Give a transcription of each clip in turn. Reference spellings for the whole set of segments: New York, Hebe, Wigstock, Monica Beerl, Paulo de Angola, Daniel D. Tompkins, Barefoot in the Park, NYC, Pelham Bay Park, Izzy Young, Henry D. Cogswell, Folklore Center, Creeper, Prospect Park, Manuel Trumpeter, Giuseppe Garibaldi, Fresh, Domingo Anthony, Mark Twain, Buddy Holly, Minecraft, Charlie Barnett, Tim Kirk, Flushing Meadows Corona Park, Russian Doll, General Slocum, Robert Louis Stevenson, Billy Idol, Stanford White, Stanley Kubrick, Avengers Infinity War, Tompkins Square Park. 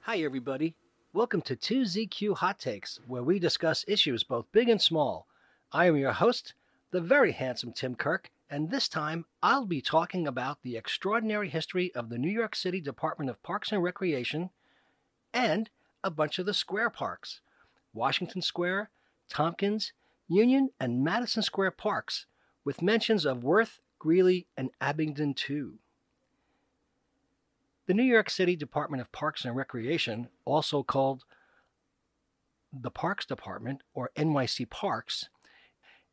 Hi everybody, welcome to 2ZQ Hot Takes, where we discuss issues both big and small. I am your host, the very handsome Tim Kirk, and this time I'll be talking about the extraordinary history of the New York City Department of Parks and Recreation and a bunch of the square parks. Washington Square, Tompkins, Union, and Madison Square Parks, with mentions of Worth, Greeley, and Abingdon too. The New York City Department of Parks and Recreation, also called the Parks Department or NYC Parks,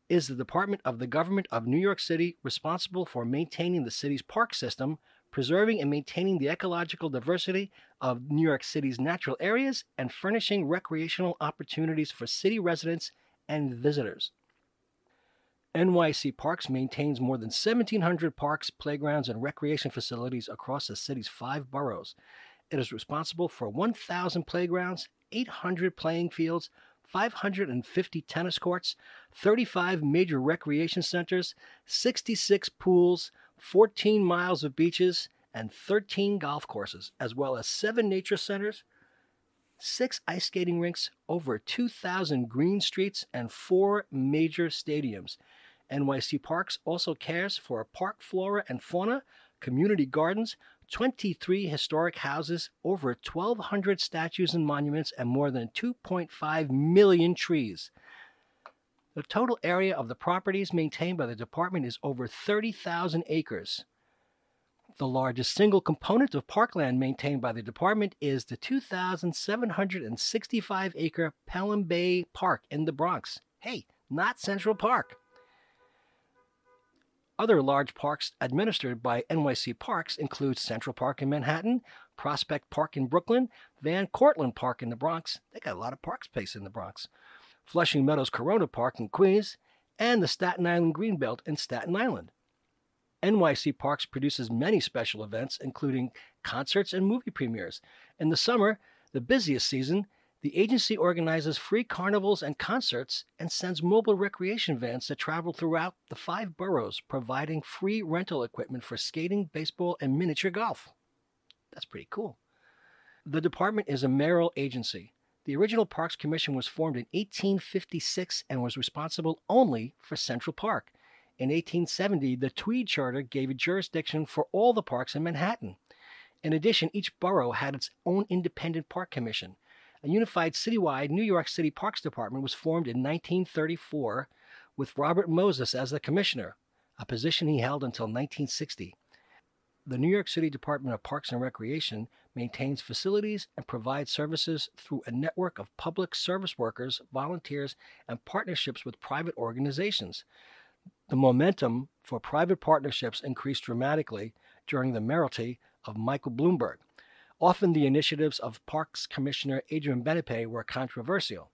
is the department of the government of New York City responsible for maintaining the city's park system, preserving and maintaining the ecological diversity of New York City's natural areas, and furnishing recreational opportunities for city residents and visitors. NYC Parks maintains more than 1,700 parks, playgrounds, and recreation facilities across the city's 5 boroughs. It is responsible for 1,000 playgrounds, 800 playing fields, 550 tennis courts, 35 major recreation centers, 66 pools, 14 miles of beaches, and 13 golf courses, as well as 7 nature centers, 6 ice skating rinks, over 2,000 green streets, and 4 major stadiums. NYC Parks also cares for park flora and fauna, community gardens, 23 historic houses, over 1,200 statues and monuments, and more than 2.5 million trees. The total area of the properties maintained by the department is over 30,000 acres. The largest single component of parkland maintained by the department is the 2,765-acre Pelham Bay Park in the Bronx. Hey, not Central Park. Other large parks administered by NYC Parks include Central Park in Manhattan, Prospect Park in Brooklyn, Van Cortlandt Park in the Bronx. They got a lot of park space in the Bronx. Flushing Meadows Corona Park in Queens, and the Staten Island Greenbelt in Staten Island. NYC Parks produces many special events, including concerts and movie premieres. In the summer, the busiest season, the agency organizes free carnivals and concerts and sends mobile recreation vans that travel throughout the 5 boroughs, providing free rental equipment for skating, baseball, and miniature golf. That's pretty cool. The department is a mayoral agency. The original Parks Commission was formed in 1856 and was responsible only for Central Park. In 1870, the Tweed Charter gave jurisdiction for all the parks in Manhattan. In addition, each borough had its own independent park commission. A unified citywide New York City Parks Department was formed in 1934 with Robert Moses as the commissioner, a position he held until 1960. The New York City Department of Parks and Recreation maintains facilities and provides services through a network of public service workers, volunteers, and partnerships with private organizations. The momentum for private partnerships increased dramatically during the mayoralty of Michael Bloomberg. Often the initiatives of Parks Commissioner Adrian Benepe were controversial.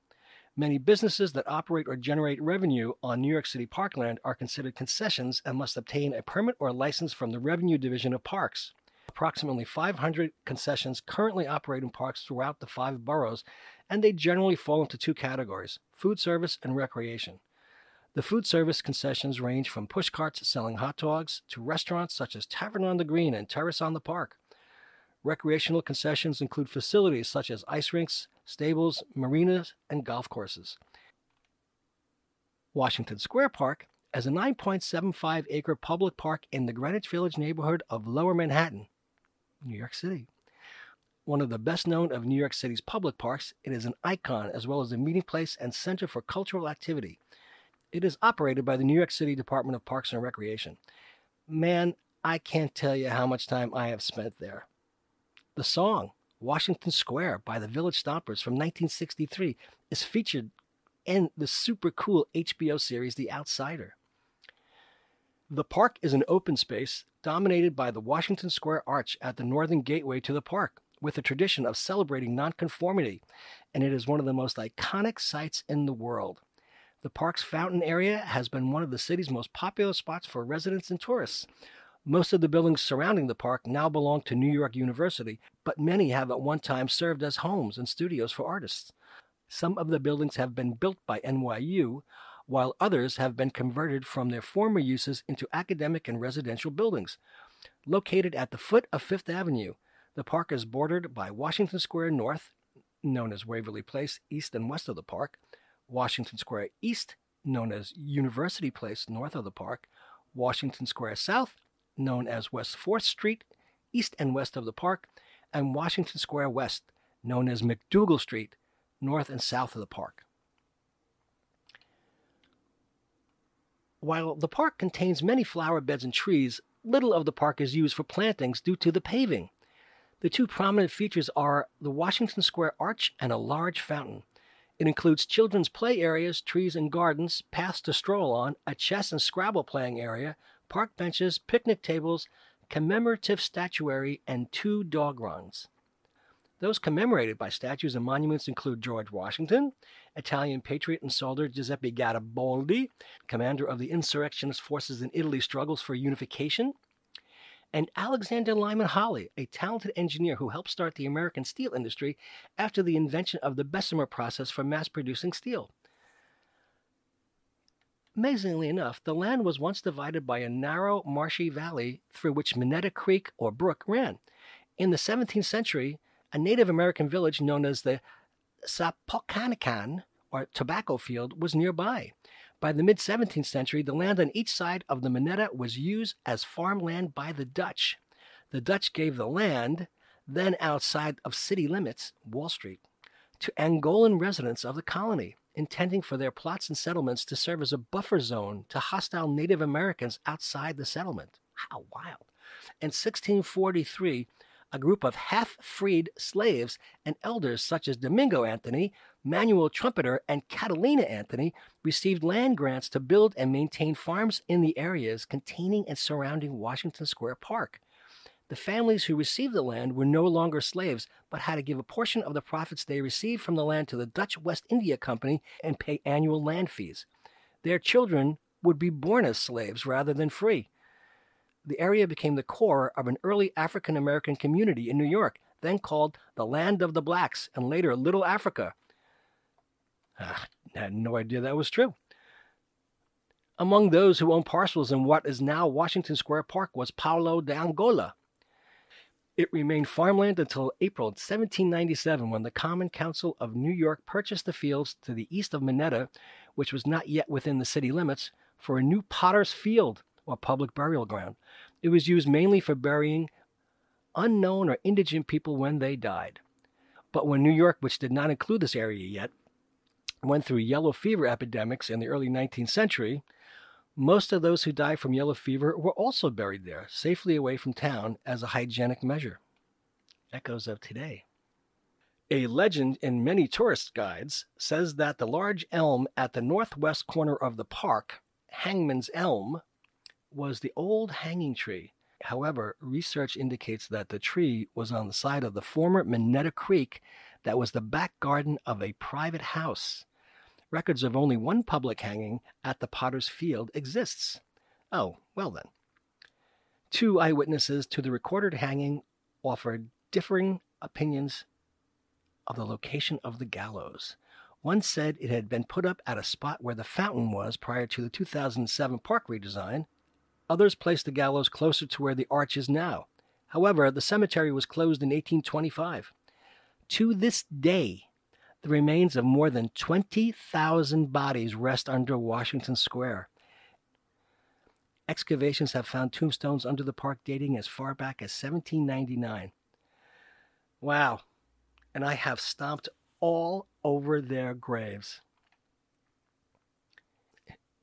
Many businesses that operate or generate revenue on New York City parkland are considered concessions and must obtain a permit or license from the Revenue Division of Parks. Approximately 500 concessions currently operate in parks throughout the 5 boroughs, and they generally fall into 2 categories: food service and recreation. The food service concessions range from push carts selling hot dogs to restaurants such as Tavern on the Green and Terrace on the Park. Recreational concessions include facilities such as ice rinks, stables, marinas, and golf courses. Washington Square Park is a 9.75-acre public park in the Greenwich Village neighborhood of Lower Manhattan, New York City. One of the best known of New York City's public parks, it is an icon as well as a meeting place and center for cultural activity. It is operated by the New York City Department of Parks and Recreation. Man, I can't tell you how much time I have spent there. The song, Washington Square, by the Village Stompers from 1963 is featured in the super cool HBO series, The Outsider. The park is an open space dominated by the Washington Square Arch at the northern gateway to the park, with a tradition of celebrating nonconformity, and it is one of the most iconic sites in the world. The park's fountain area has been one of the city's most popular spots for residents and tourists. Most of the buildings surrounding the park now belong to New York University, but many have at one time served as homes and studios for artists. some of the buildings have been built by NYU, while others have been converted from their former uses into academic and residential buildings. Located at the foot of Fifth Avenue, the park is bordered by Washington Square North, known as Waverly Place, east and west of the park, Washington Square East, known as University Place, north of the park, Washington Square South, known as West 4th Street, east and west of the park, and Washington Square West, known as McDougal Street, north and south of the park. While the park contains many flower beds and trees, little of the park is used for plantings due to the paving. The two prominent features are the Washington Square Arch and a large fountain. It includes children's play areas, trees and gardens, paths to stroll on, a chess and Scrabble playing area, park benches, picnic tables, commemorative statuary, and two dog runs. Those commemorated by statues and monuments include George Washington, Italian patriot and soldier Giuseppe Garibaldi, commander of the insurrectionist forces in Italy's struggles for unification, and Alexander Lyman Holly, a talented engineer who helped start the American steel industry after the invention of the Bessemer process for mass-producing steel. Amazingly enough, the land was once divided by a narrow, marshy valley through which Minetta Creek, or brook, ran. In the 17th century, a Native American village known as the Sapokanikan, or tobacco field, was nearby. By the mid-17th century, the land on each side of the Minetta was used as farmland by the Dutch. The Dutch gave the land, then outside of city limits, Wall Street, to Angolan residents of the colony, intending for their plots and settlements to serve as a buffer zone to hostile Native Americans outside the settlement. How wild. In 1643, a group of half-freed slaves and elders such as Domingo Anthony, Manuel Trumpeter, and Catalina Anthony received land grants to build and maintain farms in the areas containing and surrounding Washington Square Park. The families who received the land were no longer slaves, but had to give a portion of the profits they received from the land to the Dutch West India Company and pay annual land fees. Their children would be born as slaves rather than free. The area became the core of an early African-American community in New York, then called the Land of the Blacks, and later Little Africa. I had no idea that was true. Among those who owned parcels in what is now Washington Square Park was Paulo de Angola. It remained farmland until April 1797, when the Common Council of New York purchased the fields to the east of Minetta, which was not yet within the city limits, for a new potter's field, or public burial ground. It was used mainly for burying unknown or indigent people when they died. But when New York, which did not include this area yet, went through yellow fever epidemics in the early 19th century, most of those who died from yellow fever were also buried there, safely away from town, as a hygienic measure. Echoes of today. A legend in many tourist guides says that the large elm at the northwest corner of the park, Hangman's Elm, was the old hanging tree. However, research indicates that the tree was on the side of the former Minetta Creek that was the back garden of a private house. Records of only one public hanging at the Potter's Field exists. Oh, well then. Two eyewitnesses to the recorded hanging offered differing opinions of the location of the gallows. One said it had been put up at a spot where the fountain was prior to the 2007 park redesign. Others placed the gallows closer to where the arch is now. However, the cemetery was closed in 1825. To this day, the remains of more than 20,000 bodies rest under Washington Square. Excavations have found tombstones under the park dating as far back as 1799. Wow, and I have stomped all over their graves.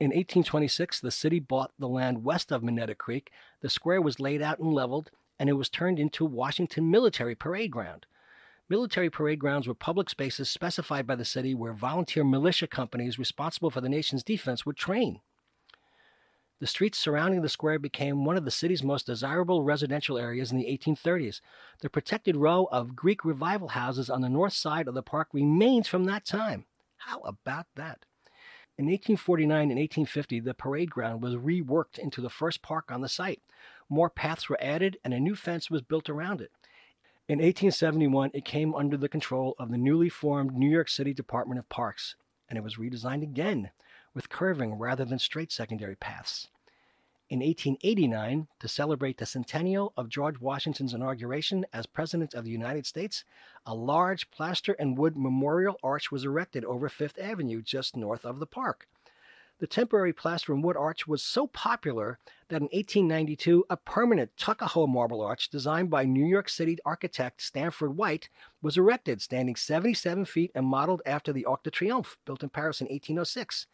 In 1826, the city bought the land west of Minetta Creek. The square was laid out and leveled, and it was turned into Washington Military Parade Ground. Military parade grounds were public spaces specified by the city where volunteer militia companies responsible for the nation's defense would train. The streets surrounding the square became one of the city's most desirable residential areas in the 1830s. The protected row of Greek revival houses on the north side of the park remains from that time. How about that? In 1849 and 1850, the parade ground was reworked into the first park on the site. More paths were added, and a new fence was built around it. In 1871, it came under the control of the newly formed New York City Department of Parks, and it was redesigned again with curving rather than straight secondary paths. In 1889, to celebrate the centennial of George Washington's inauguration as President of the United States, a large plaster and wood memorial arch was erected over Fifth Avenue just north of the park. The temporary plaster and wood arch was so popular that in 1892, a permanent Tuckahoe marble arch designed by New York City architect Stanford White was erected, standing 77 feet and modeled after the Arc de Triomphe, built in Paris in 1806.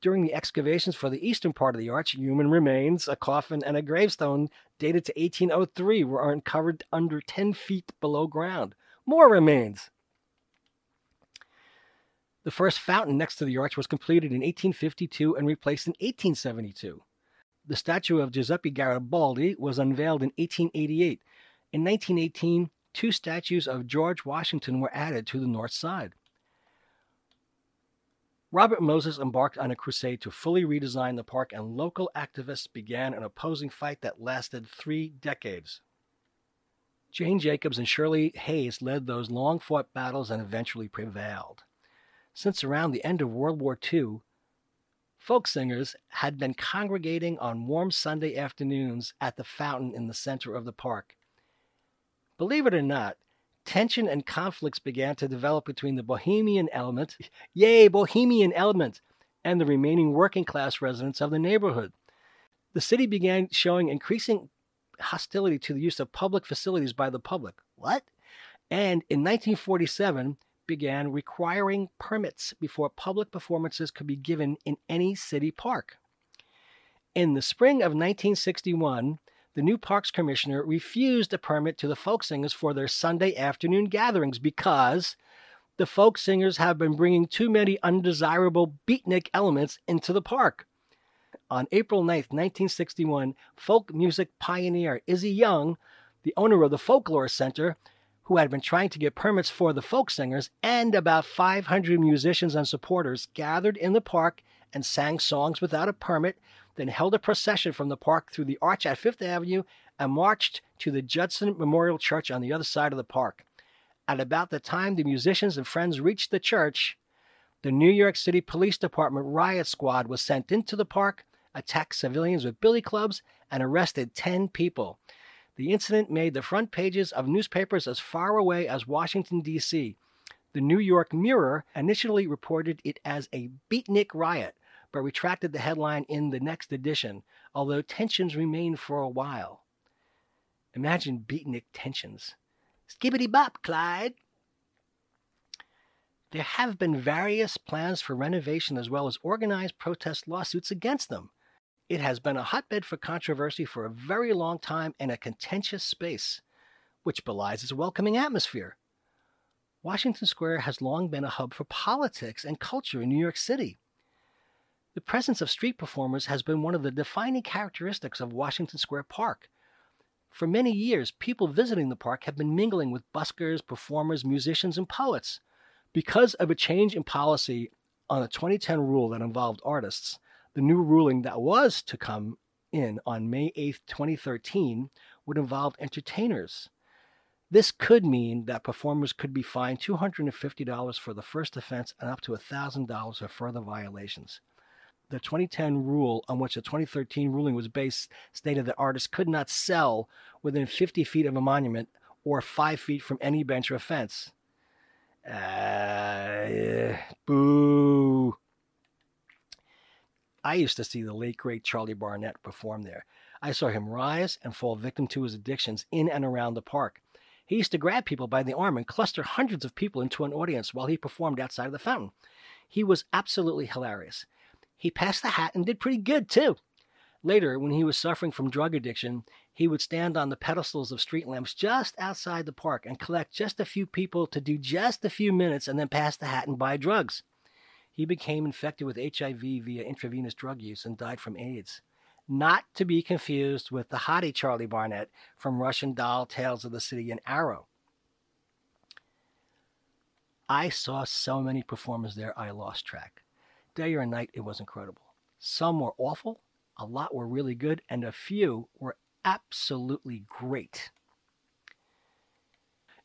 During the excavations for the eastern part of the arch, human remains, a coffin, and a gravestone dated to 1803 were uncovered under 10 feet below ground. More remains! The first fountain next to the arch was completed in 1852 and replaced in 1872. The statue of Giuseppe Garibaldi was unveiled in 1888. In 1918, two statues of George Washington were added to the north side. Robert Moses embarked on a crusade to fully redesign the park, and local activists began an opposing fight that lasted 3 decades. Jane Jacobs and Shirley Hayes led those long-fought battles and eventually prevailed. Since around the end of World War II, folk singers had been congregating on warm Sunday afternoons at the fountain in the center of the park. Believe it or not, tension and conflicts began to develop between the bohemian element, and the remaining working-class residents of the neighborhood. The city began showing increasing hostility to the use of public facilities by the public. What? And in 1947, began requiring permits before public performances could be given in any city park. In the spring of 1961, the new Parks Commissioner refused a permit to the folk singers for their Sunday afternoon gatherings because the folk singers have been bringing too many undesirable beatnik elements into the park. On April 9, 1961, folk music pioneer Izzy Young, the owner of the Folklore Center, who had been trying to get permits for the folk singers, and about 500 musicians and supporters gathered in the park and sang songs without a permit, then held a procession from the park through the arch at Fifth Avenue and marched to the Judson Memorial Church on the other side of the park. At about the time the musicians and friends reached the church, the New York City Police Department riot squad was sent into the park, attacked civilians with billy clubs, and arrested 10 people. The incident made the front pages of newspapers as far away as Washington, D.C. The New York Mirror initially reported it as a beatnik riot, but retracted the headline in the next edition, although tensions remained for a while. Imagine beatnik tensions. Skibbity-bop, Clyde! There have been various plans for renovation as well as organized protest lawsuits against them. It has been a hotbed for controversy for a very long time and a contentious space, which belies its welcoming atmosphere. Washington Square has long been a hub for politics and culture in New York City. The presence of street performers has been one of the defining characteristics of Washington Square Park. For many years, people visiting the park have been mingling with buskers, performers, musicians, and poets. Because of a change in policy on a 2010 rule that involved artists, the new ruling that was to come in on May 8, 2013, would involve entertainers. This could mean that performers could be fined $250 for the first offense and up to $1,000 for further violations. The 2010 rule, on which the 2013 ruling was based, stated that artists could not sell within 50 feet of a monument or 5 feet from any bench or fence. Boo! I used to see the late, great Charlie Barnett perform there. I saw him rise and fall victim to his addictions in and around the park. He used to grab people by the arm and cluster hundreds of people into an audience while he performed outside of the fountain. He was absolutely hilarious. He passed the hat and did pretty good, too. Later, when he was suffering from drug addiction, he would stand on the pedestals of street lamps just outside the park and collect just a few people to do just a few minutes and then pass the hat and buy drugs. He became infected with HIV via intravenous drug use and died from AIDS. Not to be confused with the hottie Charlie Barnett from Russian Doll, Tales of the City, and Arrow. I saw so many performers there I lost track. Day or night, it was incredible. Some were awful, a lot were really good, and a few were absolutely great.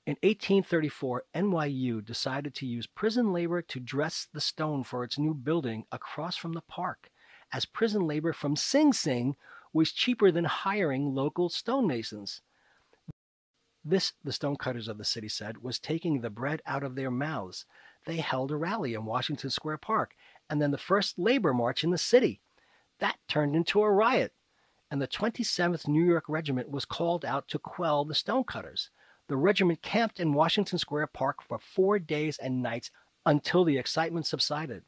In 1834, NYU decided to use prison labor to dress the stone for its new building across from the park, as prison labor from Sing Sing was cheaper than hiring local stonemasons. This, the stonecutters of the city said, was taking the bread out of their mouths. They held a rally in Washington Square Park, and then the first labor march in the city. That turned into a riot, and the 27th New York Regiment was called out to quell the stonecutters. The regiment camped in Washington Square Park for 4 days and nights until the excitement subsided.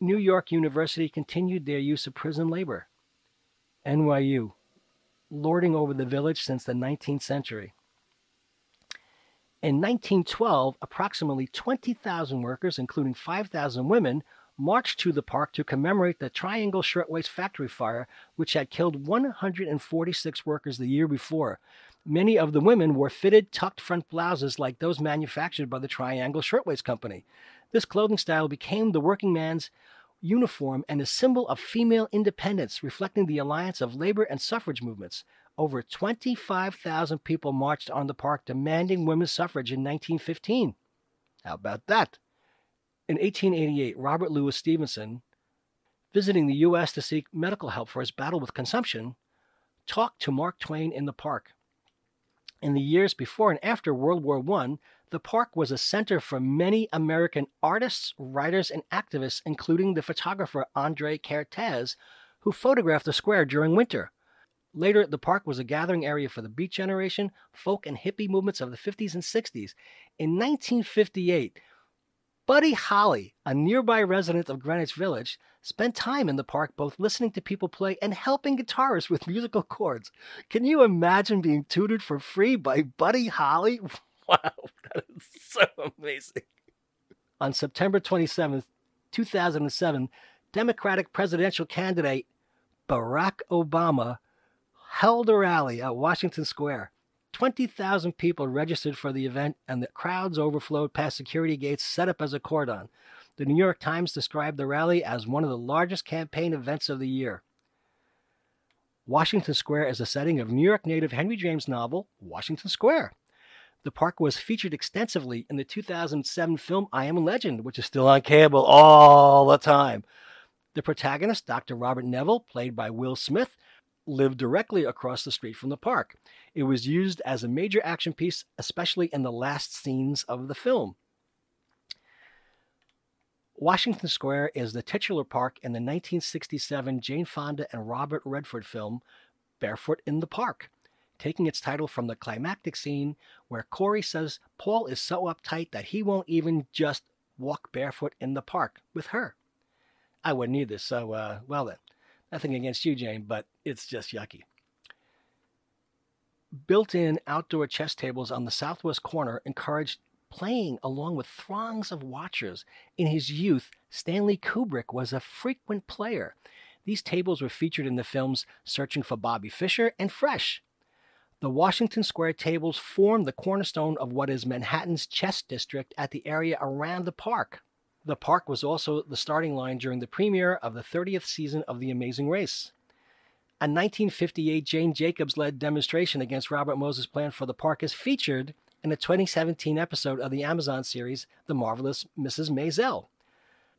New York University continued their use of prison labor. NYU, lording over the village since the 19th century. In 1912, approximately 20,000 workers, including 5,000 women, marched to the park to commemorate the Triangle Shirtwaist Factory fire, which had killed 146 workers the year before. Many of the women wore fitted, tucked front blouses like those manufactured by the Triangle Shirtwaist Company. This clothing style became the working man's uniform and a symbol of female independence, reflecting the alliance of labor and suffrage movements. Over 25,000 people marched on the park demanding women's suffrage in 1915. How about that? In 1888, Robert Louis Stevenson, visiting the U.S. to seek medical help for his battle with consumption, talked to Mark Twain in the park. In the years before and after World War I, the park was a center for many American artists, writers, and activists, including the photographer André Cortez, who photographed the square during winter. Later, the park was a gathering area for the Beat Generation, folk and hippie movements of the 50s and 60s. In 1958, Buddy Holly, a nearby resident of Greenwich Village, spent time in the park both listening to people play and helping guitarists with musical chords. Can you imagine being tutored for free by Buddy Holly? Wow, that is so amazing. On September 27th, 2007, Democratic presidential candidate Barack Obama held a rally at Washington Square. 20,000 people registered for the event, and the crowds overflowed past security gates set up as a cordon. The New York Times described the rally as one of the largest campaign events of the year. Washington Square is the setting of New York native Henry James' novel, Washington Square. The park was featured extensively in the 2007 film I Am Legend, which is still on cable all the time. The protagonist, Dr. Robert Neville, played by Will Smith, lived directly across the street from the park. It was used as a major action piece, especially in the last scenes of the film. Washington Square is the titular park in the 1967 Jane Fonda and Robert Redford film, Barefoot in the Park, taking its title from the climactic scene where Corey says Paul is so uptight that he won't even just walk barefoot in the park with her. I wouldn't either, so, well then. Nothing against you, Jane, but it's just yucky. Built-in outdoor chess tables on the southwest corner encouraged playing along with throngs of watchers. In his youth, Stanley Kubrick was a frequent player. These tables were featured in the films Searching for Bobby Fischer and Fresh. The Washington Square tables form the cornerstone of what is Manhattan's chess district at the area around the park. The park was also the starting line during the premiere of the 30th season of The Amazing Race. A 1958 Jane Jacobs-led demonstration against Robert Moses' plan for the park is featured in a 2017 episode of the Amazon series The Marvelous Mrs. Maisel.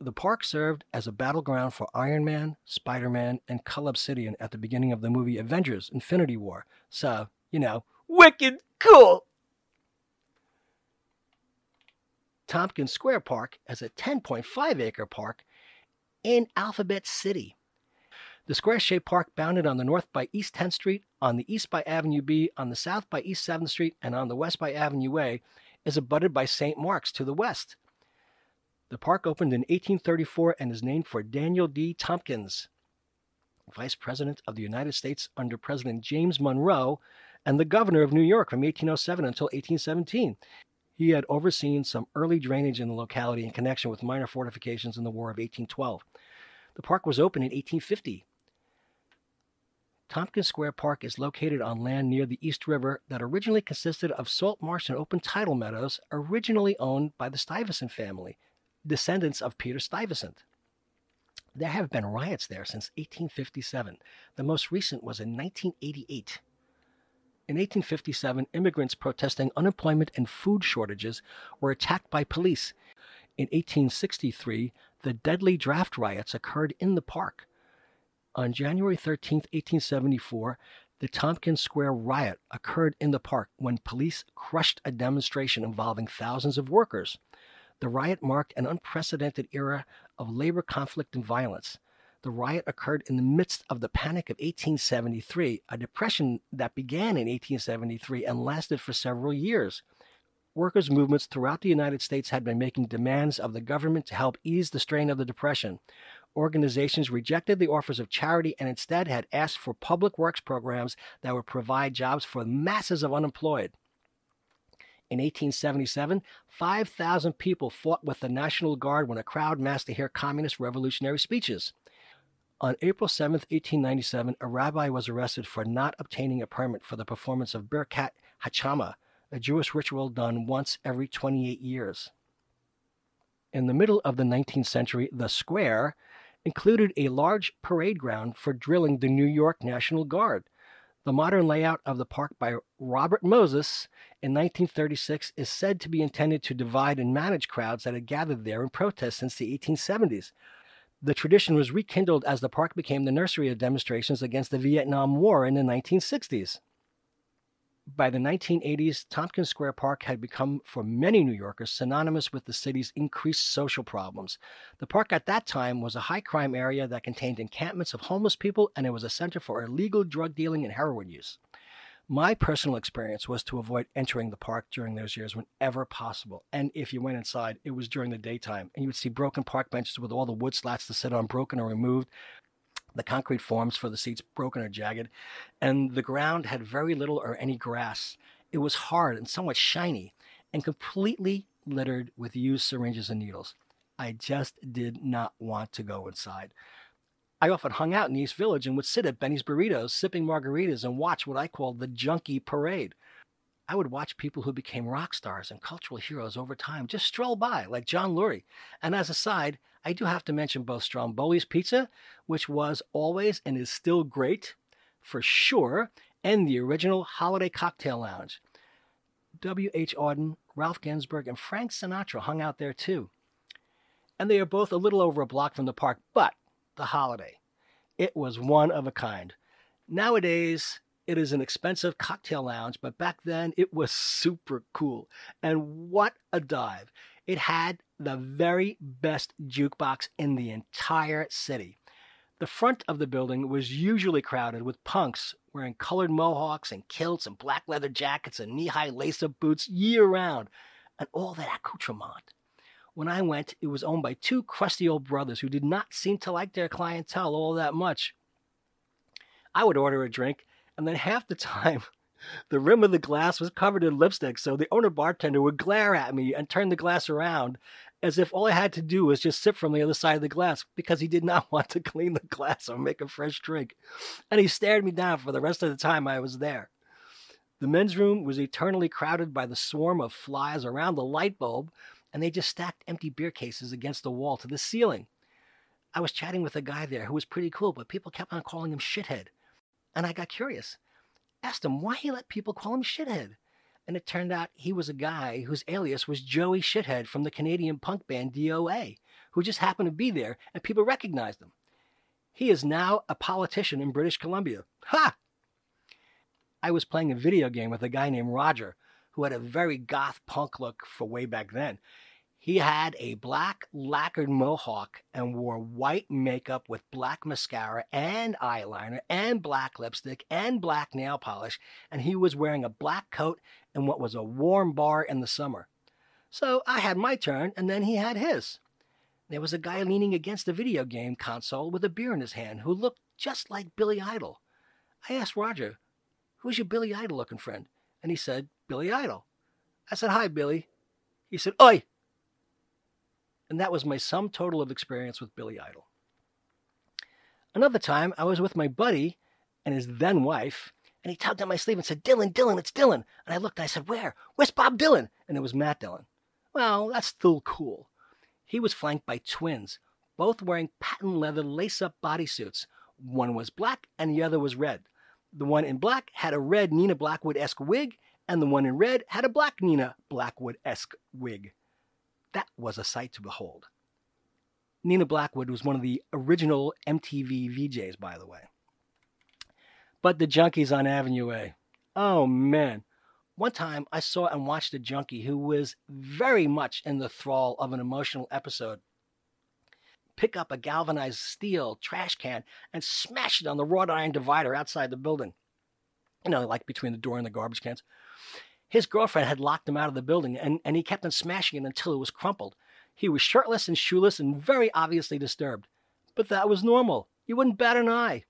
The park served as a battleground for Iron Man, Spider-Man, and Cull Obsidian at the beginning of the movie Avengers: Infinity War. So, you know, wicked cool! Tompkins Square Park as a 10.5-acre park in Alphabet City. The square-shaped park bounded on the north by East 10th Street, on the east by Avenue B, on the south by East 7th Street, and on the west by Avenue A, is abutted by St. Mark's to the west. The park opened in 1834 and is named for Daniel D. Tompkins, Vice President of the United States under President James Monroe and the Governor of New York from 1807 until 1817. He had overseen some early drainage in the locality in connection with minor fortifications in the War of 1812. The park was opened in 1850. Tompkins Square Park is located on land near the East River that originally consisted of salt marsh and open tidal meadows, originally owned by the Stuyvesant family, descendants of Peter Stuyvesant. There have been riots there since 1857. The most recent was in 1988. In 1857, immigrants protesting unemployment and food shortages were attacked by police. In 1863, the deadly draft riots occurred in the park. On January 13, 1874, the Tompkins Square riot occurred in the park when police crushed a demonstration involving thousands of workers. The riot marked an unprecedented era of labor conflict and violence. The riot occurred in the midst of the Panic of 1873, a depression that began in 1873 and lasted for several years. Workers' movements throughout the United States had been making demands of the government to help ease the strain of the Depression. Organizations rejected the offers of charity and instead had asked for public works programs that would provide jobs for masses of unemployed. In 1877, 5,000 people fought with the National Guard when a crowd massed to hear communist revolutionary speeches. On April 7, 1897, a rabbi was arrested for not obtaining a permit for the performance of Birkat Hachama, a Jewish ritual done once every 28 years. In the middle of the 19th century, the square included a large parade ground for drilling the New York National Guard. The modern layout of the park by Robert Moses in 1936 is said to be intended to divide and manage crowds that had gathered there in protest since the 1870s. The tradition was rekindled as the park became the nursery of demonstrations against the Vietnam War in the 1960s. By the 1980s, Tompkins Square Park had become, for many New Yorkers, synonymous with the city's increased social problems. The park at that time was a high-crime area that contained encampments of homeless people, and it was a center for illegal drug dealing and heroin use. My personal experience was to avoid entering the park during those years whenever possible. And if you went inside, it was during the daytime, and you would see broken park benches with all the wood slats to sit on broken or removed. The concrete forms for the seats broken or jagged, and the ground had very little or any grass. It was hard and somewhat shiny and completely littered with used syringes and needles. I just did not want to go inside. I often hung out in the East Village and would sit at Benny's Burritos, sipping margaritas, and watch what I called the junkie parade. I would watch people who became rock stars and cultural heroes over time just stroll by, like John Lurie. And as a side, I do have to mention both Stromboli's Pizza, which was always and is still great, for sure, and the original Holiday Cocktail Lounge. W.H. Auden, Ralph Ginsburg, and Frank Sinatra hung out there too. And they are both a little over a block from the park, but the Holiday, it was one of a kind. Nowadays, it is an expensive cocktail lounge, but back then it was super cool. And what a dive. It had the very best jukebox in the entire city. The front of the building was usually crowded with punks wearing colored mohawks and kilts and black leather jackets and knee-high lace-up boots year-round, and all that accoutrement. When I went, it was owned by two crusty old brothers who did not seem to like their clientele all that much. I would order a drink, and then half the time, the rim of the glass was covered in lipstick, so the owner bartender would glare at me and turn the glass around as if all I had to do was just sip from the other side of the glass because he did not want to clean the glass or make a fresh drink. And he stared me down for the rest of the time I was there. The men's room was eternally crowded by the swarm of flies around the light bulb, and they just stacked empty beer cases against the wall to the ceiling. I was chatting with a guy there who was pretty cool, but people kept on calling him shithead. And I got curious, asked him why he let people call him shithead. And it turned out he was a guy whose alias was Joey Shithead from the Canadian punk band DOA, who just happened to be there and people recognized him. He is now a politician in British Columbia. Ha! I was playing a video game with a guy named Roger, who had a very goth punk look for way back then. He had a black lacquered mohawk and wore white makeup with black mascara and eyeliner and black lipstick and black nail polish, and he was wearing a black coat in what was a warm bar in the summer. So I had my turn, and then he had his. There was a guy leaning against a video game console with a beer in his hand who looked just like Billy Idol. I asked Roger, "Who's your Billy Idol-looking friend?" And he said, "Billy Idol." I said, "Hi, Billy." He said, "Oi!" And that was my sum total of experience with Billy Idol. Another time, I was with my buddy and his then-wife, and he tugged on my sleeve and said, "Dylan, Dylan, it's Dylan." And I looked and I said, "Where? Where's Bob Dylan?" And it was Matt Dillon. Well, that's still cool. He was flanked by twins, both wearing patent leather lace-up bodysuits. One was black and the other was red. The one in black had a red Nina Blackwood-esque wig, and the one in red had a black Nina Blackwood-esque wig. That was a sight to behold. Nina Blackwood was one of the original MTV VJs, by the way. But the junkies on Avenue A. Oh, man. One time, I saw and watched a junkie who was very much in the thrall of an emotional episode pick up a galvanized steel trash can and smash it on the wrought iron divider outside the building. You know, like between the door and the garbage cans. His girlfriend had locked him out of the building, and he kept on smashing it until it was crumpled. He was shirtless and shoeless and very obviously disturbed. But that was normal. You wouldn't bat an eye.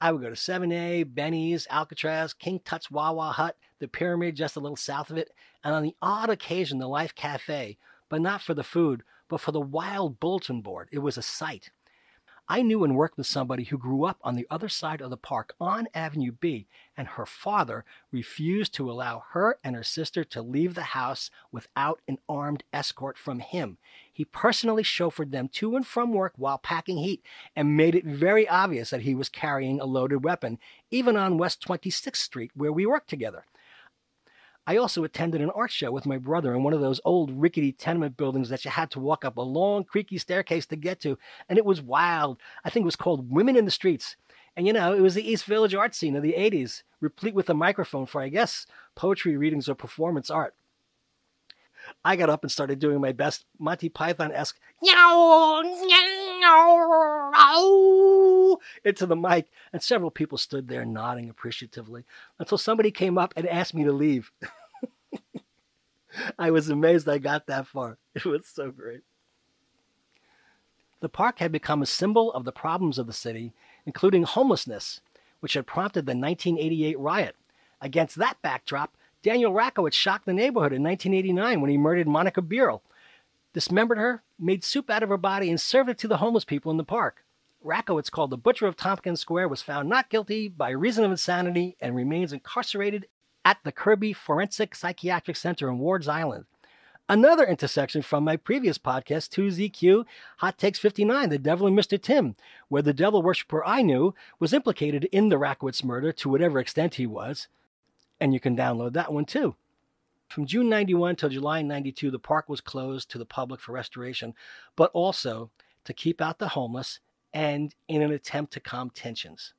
I would go to 7A, Benny's, Alcatraz, King Tut's Wawa Hut, the Pyramid just a little south of it, and on the odd occasion, the Life Cafe, but not for the food, but for the wild bulletin board. It was a sight. I knew and worked with somebody who grew up on the other side of the park on Avenue B, and her father refused to allow her and her sister to leave the house without an armed escort from him. He personally chauffeured them to and from work while packing heat and made it very obvious that he was carrying a loaded weapon, even on West 26th Street where we worked together. I also attended an art show with my brother in one of those old rickety tenement buildings that you had to walk up a long, creaky staircase to get to, and it was wild. I think it was called Women in the Streets. And, you know, it was the East Village art scene of the 80s, replete with a microphone for, I guess, poetry readings or performance art. I got up and started doing my best Monty Python-esque into the mic, and several people stood there nodding appreciatively until somebody came up and asked me to leave. I was amazed I got that far. It was so great. The park had become a symbol of the problems of the city, including homelessness, which had prompted the 1988 riot. Against that backdrop, Daniel Rakowitz shocked the neighborhood in 1989 when he murdered Monica Beerl, dismembered her, made soup out of her body, and served it to the homeless people in the park. Rakowitz, called the Butcher of Tompkins Square, was found not guilty by reason of insanity and remains incarcerated at the Kirby Forensic Psychiatric Center in Ward's Island. Another intersection from my previous podcast, 2ZQ, Hot Takes 59, The Devil and Mr. Tim, where the devil worshiper I knew was implicated in the Rakowitz murder to whatever extent he was. And you can download that one too. From June 91 till July 92, the park was closed to the public for restoration, but also to keep out the homeless and in an attempt to calm tensions.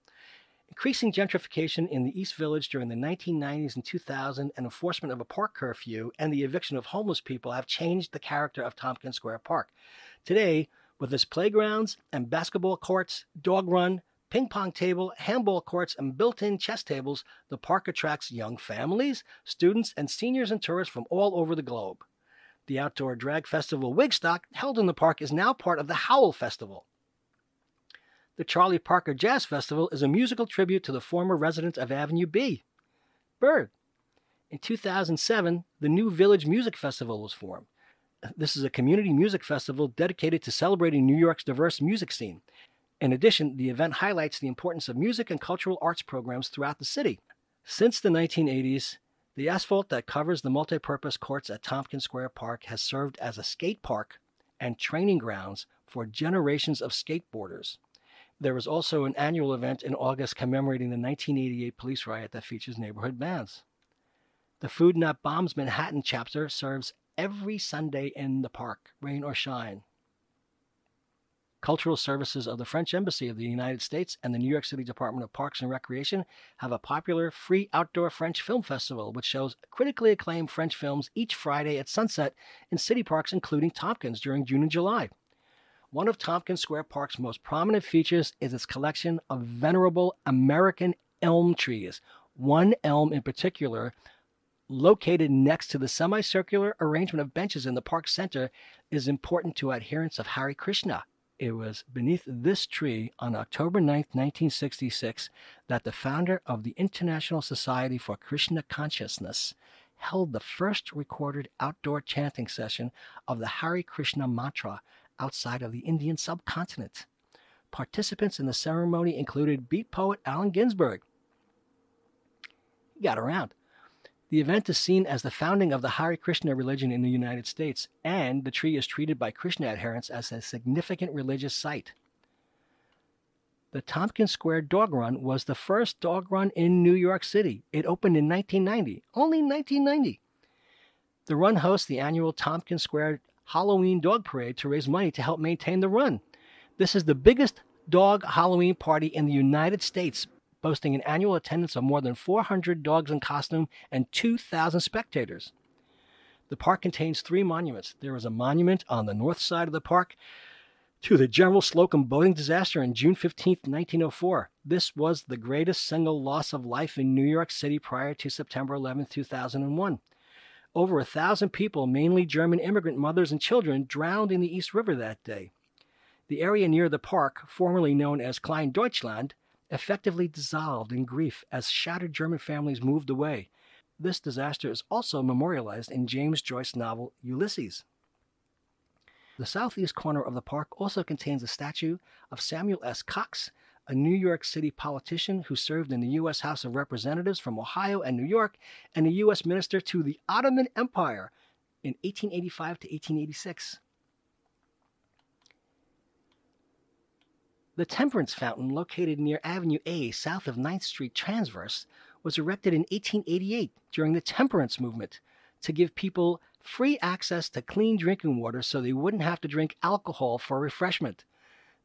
Increasing gentrification in the East Village during the 1990s and 2000 and enforcement of a park curfew and the eviction of homeless people have changed the character of Tompkins Square Park. Today, with its playgrounds and basketball courts, dog run, ping pong table, handball courts, and built-in chess tables, the park attracts young families, students, and seniors and tourists from all over the globe. The outdoor drag festival Wigstock, held in the park, is now part of the Howl Festival. The Charlie Parker Jazz Festival is a musical tribute to the former residents of Avenue B. Bird. In 2007, the New Village Music Festival was formed. This is a community music festival dedicated to celebrating New York's diverse music scene. In addition, the event highlights the importance of music and cultural arts programs throughout the city. Since the 1980s, the asphalt that covers the multi-purpose courts at Tompkins Square Park has served as a skate park and training grounds for generations of skateboarders. There is also an annual event in August commemorating the 1988 police riot that features neighborhood bands. The Food Not Bombs Manhattan chapter serves every Sunday in the park, rain or shine. Cultural services of the French Embassy of the United States and the New York City Department of Parks and Recreation have a popular free outdoor French film festival, which shows critically acclaimed French films each Friday at sunset in city parks, including Tompkins, during June and July. One of Tompkins Square Park's most prominent features is its collection of venerable American elm trees, one elm in particular, located next to the semicircular arrangement of benches in the park center, is important to adherents of Hare Krishna. It was beneath this tree on October 9, 1966, that the founder of the International Society for Krishna Consciousness held the first recorded outdoor chanting session of the Hare Krishna mantra outside of the Indian subcontinent. Participants in the ceremony included beat poet Allen Ginsberg. He got around. The event is seen as the founding of the Hare Krishna religion in the United States, and the tree is treated by Krishna adherents as a significant religious site. The Tompkins Square Dog Run was the first dog run in New York City. It opened in 1990, only 1990. The run hosts the annual Tompkins Square Halloween Dog Parade to raise money to help maintain the run. This is the biggest dog Halloween party in the United States, boasting an annual attendance of more than 400 dogs in costume and 2,000 spectators. The park contains three monuments. There is a monument on the north side of the park to the General Slocum boating disaster on June 15, 1904. This was the greatest single loss of life in New York City prior to September 11, 2001. Over 1,000 people, mainly German immigrant mothers and children, drowned in the East River that day. The area near the park, formerly known as Klein Deutschland, effectively dissolved in grief as shattered German families moved away. This disaster is also memorialized in James Joyce's novel Ulysses. The southeast corner of the park also contains a statue of Samuel S. Cox, a New York City politician who served in the U.S. House of Representatives from Ohio and New York, and a U.S. minister to the Ottoman Empire in 1885 to 1886. The Temperance Fountain, located near Avenue A, south of 9th Street Transverse, was erected in 1888 during the temperance movement to give people free access to clean drinking water so they wouldn't have to drink alcohol for refreshment.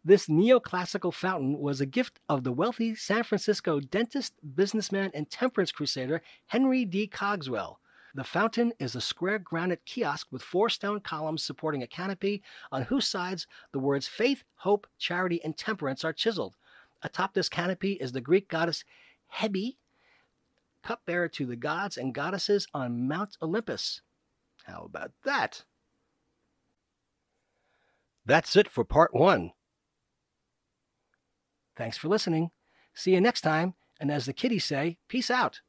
This neoclassical fountain was a gift of the wealthy San Francisco dentist, businessman, and temperance crusader Henry D. Cogswell. The fountain is a square granite kiosk with four stone columns supporting a canopy on whose sides the words faith, hope, charity, and temperance are chiseled. Atop this canopy is the Greek goddess Hebe, cupbearer to the gods and goddesses on Mount Olympus. How about that? That's it for part one. Thanks for listening. See you next time, and as the kiddies say, peace out.